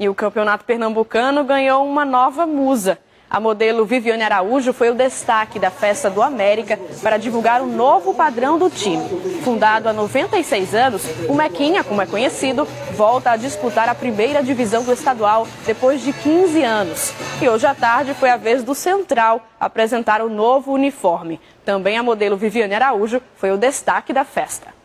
E o Campeonato Pernambucano ganhou uma nova musa. A modelo Viviane Araújo foi o destaque da festa do América para divulgar o novo padrão do time. Fundado há 96 anos, o Mequinha, como é conhecido, volta a disputar a primeira divisão do estadual depois de 15 anos. E hoje à tarde foi a vez do Central apresentar o novo uniforme. Também a modelo Viviane Araújo foi o destaque da festa.